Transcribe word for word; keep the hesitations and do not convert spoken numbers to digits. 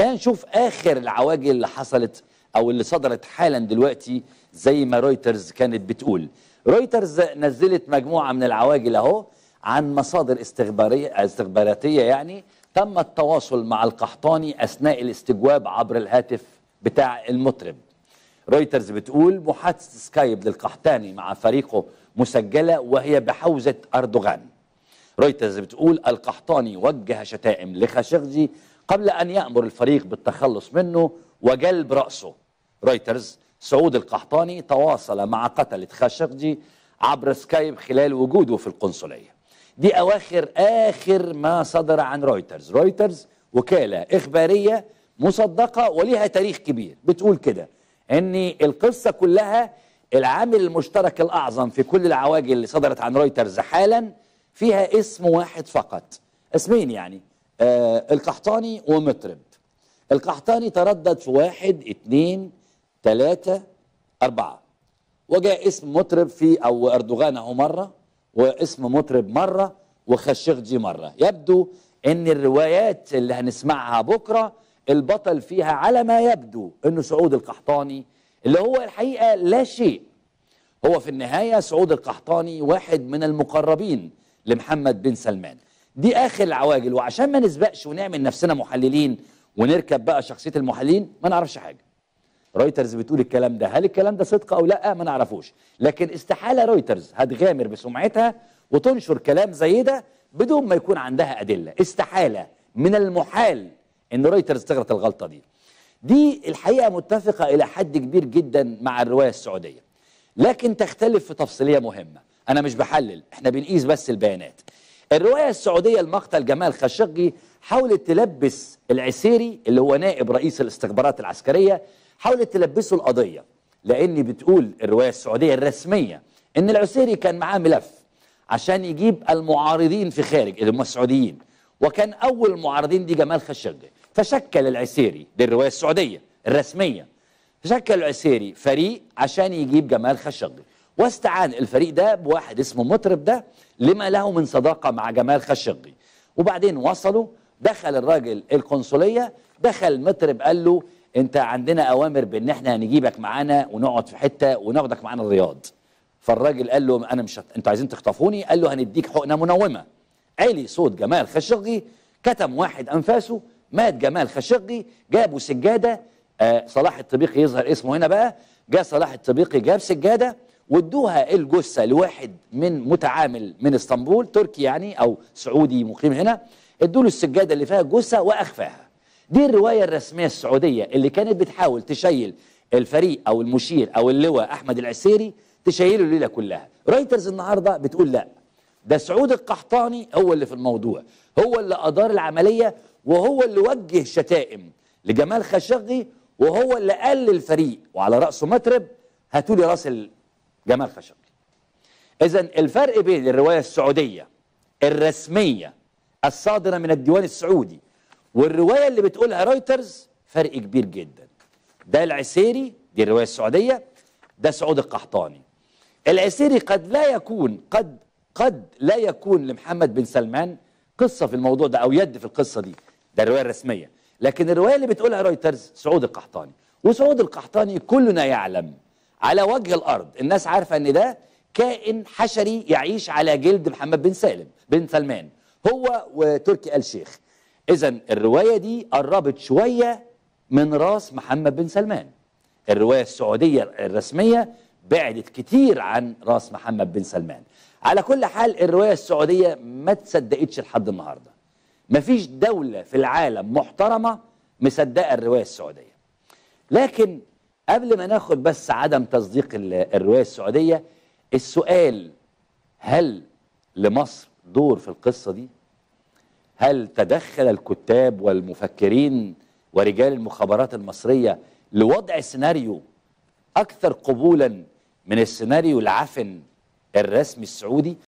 خلينا نشوف آخر العواجل اللي حصلت أو اللي صدرت حالا دلوقتي زي ما رويترز كانت بتقول. رويترز نزلت مجموعة من العواجل أهو عن مصادر استخبارية استخباراتية يعني تم التواصل مع القحطاني أثناء الاستجواب عبر الهاتف بتاع المطرب. رويترز بتقول محادثة سكايب للقحطاني مع فريقه مسجلة وهي بحوزة أردوغان. رويترز بتقول القحطاني وجه شتائم لخاشقجي قبل أن يأمر الفريق بالتخلص منه وجلب رأسه. رويترز سعود القحطاني تواصل مع قتلة خاشقجي عبر سكايب خلال وجوده في القنصلية. دي أواخر آخر ما صدر عن رويترز. رويترز وكالة إخبارية مصدقة وليها تاريخ كبير، بتقول كده إن القصة كلها العامل المشترك الأعظم في كل العواجل اللي صدرت عن رويترز حالا فيها اسم واحد فقط، اسمين يعني، آه القحطاني ومطرب. القحطاني تردد في واحد اتنين تلاتة أربعة، وجاء اسم مطرب في أو أردوغان أهو مرة، واسم مطرب مرة، وخاشقجي مرة. يبدو أن الروايات اللي هنسمعها بكرة البطل فيها على ما يبدو أنه سعود القحطاني، اللي هو الحقيقة لا شيء. هو في النهاية سعود القحطاني واحد من المقربين لمحمد بن سلمان. دي آخر العواجل، وعشان ما نسبقش ونعمل نفسنا محللين ونركب بقى شخصية المحللين ما نعرفش حاجة. رويترز بتقول الكلام ده، هل الكلام ده صدق أو لأ ما نعرفوش، لكن استحالة رويترز هتغامر بسمعتها وتنشر كلام زي ده بدون ما يكون عندها أدلة. استحالة، من المحال إن رويترز تغلط الغلطة دي. دي الحقيقة متفقة إلى حد كبير جدا مع الرواية السعودية، لكن تختلف في تفصيلية مهمة. أنا مش بحلل، إحنا بنقيس بس البيانات. الرواية السعودية المقتل جمال خاشقجي حاولت تلبس العسيري اللي هو نائب رئيس الاستخبارات العسكرية، حاولت تلبسه القضية، لأن بتقول الرواية السعودية الرسمية إن العسيري كان معاه ملف عشان يجيب المعارضين في خارج اللي هم السعوديين، وكان أول المعارضين دي جمال خاشقجي. فشكل العسيري، دي الرواية السعودية الرسمية، شكل العسيري فريق عشان يجيب جمال خاشقجي، واستعان الفريق ده بواحد اسمه مطرب ده لما له من صداقة مع جمال خاشقجي. وبعدين وصلوا، دخل الراجل القنصلية، دخل مطرب قال له انت عندنا اوامر بان احنا هنجيبك معانا ونقعد في حته وناخدك معانا الرياض. فالراجل قال له انا مش هت... انتوا عايزين تخطفوني؟ قال له هنديك حقنه منومه. علي صوت جمال خاشقجي، كتم واحد انفاسه، مات جمال خاشقجي. جابوا سجاده، آه صلاح الطبيقي يظهر اسمه هنا بقى، جاء صلاح الطبيقي جاب سجاده وادوها الجثه لواحد من متعامل من اسطنبول، تركي يعني او سعودي مقيم هنا، ادوا له السجاده اللي فيها الجثه واخفاها. دي الرواية الرسمية السعودية اللي كانت بتحاول تشيل الفريق أو المشير أو اللواء أحمد العسيري، تشيله الليلة كلها. رويترز النهاردة بتقول لأ، ده سعود القحطاني هو اللي في الموضوع، هو اللي أدار العملية، وهو اللي وجه شتائم لجمال خاشقجي، وهو اللي قال للفريق وعلى رأسه مطرب هاتوا لي راس جمال خاشقجي. إذن الفرق بين الرواية السعودية الرسمية الصادرة من الديوان السعودي والرواية اللي بتقولها رويترز فرق كبير جدا. ده العسيري، دي الرواية السعودية، ده سعود القحطاني. العسيري قد لا يكون قد قد لا يكون لمحمد بن سلمان قصة في الموضوع ده أو يد في القصة دي، ده الرواية الرسمية، لكن الرواية اللي بتقولها رويترز سعود القحطاني. وسعود القحطاني كلنا يعلم على وجه الأرض، الناس عارفة إن ده كائن حشري يعيش على جلد محمد بن سالم بن سلمان، هو وتركي آل شيخ. إذن الرواية دي قربت شوية من راس محمد بن سلمان. الرواية السعودية الرسمية بعدت كتير عن راس محمد بن سلمان. على كل حال الرواية السعودية ما تصدقتش لحد النهاردة. مفيش دولة في العالم محترمة مصدقة الرواية السعودية. لكن قبل ما ناخد بس عدم تصديق الرواية السعودية، السؤال هل لمصر دور في القصة دي؟ هل تدخل الكتاب والمفكرين ورجال المخابرات المصرية لوضع سيناريو أكثر قبولا من السيناريو العفن الرسمي السعودي؟